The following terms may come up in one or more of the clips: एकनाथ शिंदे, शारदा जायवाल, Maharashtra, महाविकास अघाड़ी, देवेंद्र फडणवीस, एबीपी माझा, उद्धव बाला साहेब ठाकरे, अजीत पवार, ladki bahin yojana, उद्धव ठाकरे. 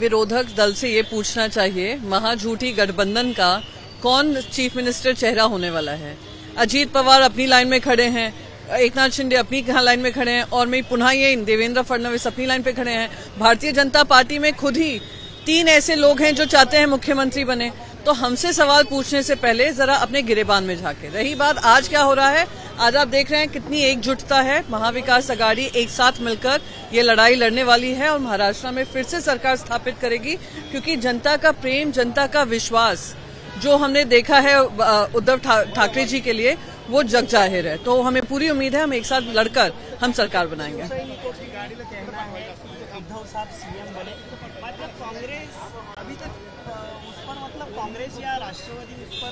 विरोधक दल से ये पूछना चाहिए महाझूठी गठबंधन का कौन चीफ मिनिस्टर चेहरा होने वाला है। अजीत पवार अपनी लाइन में खड़े हैं, एकनाथ शिंदे अपनी लाइन में खड़े हैं और मैं पुनः ये देवेंद्र फडणवीस अपनी लाइन पे खड़े हैं। भारतीय जनता पार्टी में खुद ही 3 ऐसे लोग हैं जो चाहते हैं मुख्यमंत्री बने। तो हमसे सवाल पूछने से पहले जरा अपने गिरेबान में झांके। रही बात आज क्या हो रहा है, आज आप देख रहे हैं कितनी एकजुटता है। महाविकास अघाड़ी एक साथ मिलकर ये लड़ाई लड़ने वाली है और महाराष्ट्र में फिर से सरकार स्थापित करेगी, क्योंकि जनता का प्रेम, जनता का विश्वास जो हमने देखा है उद्धव ठाकरे जी के लिए, वो जग जाहिर है। तो हमें पूरी उम्मीद है हम एक साथ लड़कर हम सरकार बनाएंगे। उद्धव साहब सीएम बने, मतलब कांग्रेस अभी तक उस पर, मतलब कांग्रेस या राष्ट्रवादी उस पर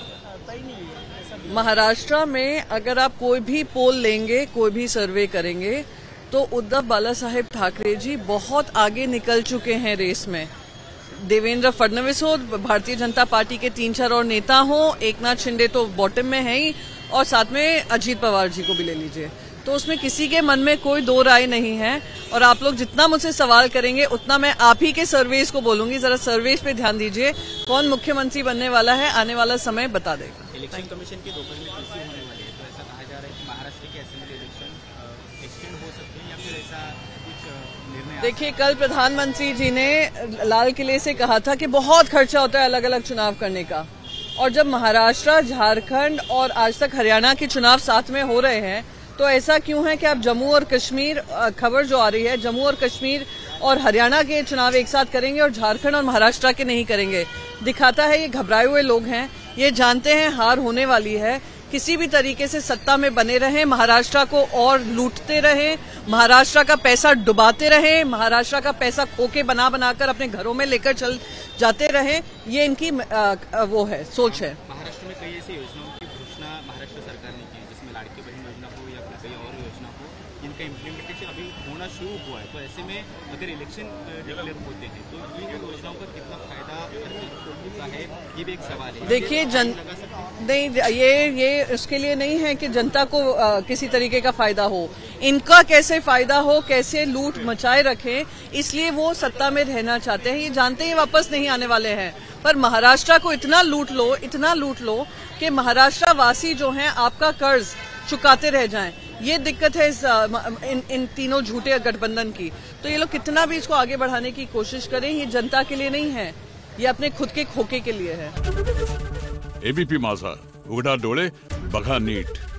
तय नहीं है। महाराष्ट्र में अगर आप कोई भी पोल लेंगे, कोई भी सर्वे करेंगे, तो उद्धव बाला साहेब ठाकरे जी बहुत आगे निकल चुके हैं रेस में। देवेंद्र फडणवीस हो, भारतीय जनता पार्टी के 3-4 और नेता हो, एकनाथ शिंदे तो बॉटम में है ही, और साथ में अजीत पवार जी को भी ले लीजिए। तो उसमें किसी के मन में कोई दो राय नहीं है। और आप लोग जितना मुझसे सवाल करेंगे उतना मैं आप ही के सर्वेस को बोलूंगी। जरा सर्वेस पे ध्यान दीजिए, कौन मुख्यमंत्री बनने वाला है आने वाला समय बता देगा। इलेक्शन कमीशन की दोपहर में टीसी होने वाली है, तो ऐसा कहा जा रहा है कि महाराष्ट्र के असेंबली इलेक्शन एक्सटेंड हो सकते हैं या फिर ऐसा कुछ निर्णय। देखिए, कल प्रधानमंत्री जी ने लाल किले से कहा था कि बहुत खर्चा होता है अलग अलग चुनाव करने का, और जब महाराष्ट्र, झारखंड और आज तक हरियाणा के चुनाव साथ में हो रहे हैं, तो ऐसा क्यों है कि आप जम्मू और कश्मीर, खबर जो आ रही है, जम्मू और कश्मीर और हरियाणा के चुनाव एक साथ करेंगे और झारखंड और महाराष्ट्र के नहीं करेंगे। दिखाता है ये घबराए हुए लोग हैं, ये जानते हैं हार होने वाली है। किसी भी तरीके से सत्ता में बने रहें, महाराष्ट्र को और लूटते रहें, महाराष्ट्र का पैसा डुबाते रहें, महाराष्ट्र का पैसा खोके बना बनाकर अपने घरों में लेकर चल जाते रहें, ये इनकी वो है, सोच है। महाराष्ट्र में कई ऐसी योजनाओं की घोषणा महाराष्ट्र सरकार ने की, जिसमें लाड़की बहन योजना हो या कोई और योजना हो, जिनका इम्प्लीमेंटेशन अभी होना शुरू हुआ है। तो ऐसे में अगर इलेक्शन डिक्लेयर होते हैं तो इन योजनाओं का कितना फायदा होता है, ये भी एक सवाल है। देखिए, नहीं, ये उसके लिए नहीं है कि जनता को किसी तरीके का फायदा हो। इनका कैसे फायदा हो, कैसे लूट मचाए रखें, इसलिए वो सत्ता में रहना चाहते हैं। ये जानते हैं वापस नहीं आने वाले हैं, पर महाराष्ट्र को इतना लूट लो कि महाराष्ट्र वासी जो हैं आपका कर्ज चुकाते रह जाएं। ये दिक्कत है इन तीनों झूठे गठबंधन की। तो ये लोग कितना भी इसको आगे बढ़ाने की कोशिश करें, ये जनता के लिए नहीं है, ये अपने खुद के खोखे के लिए है। एबीपी माझा, उघडा डोळे बघा नीट।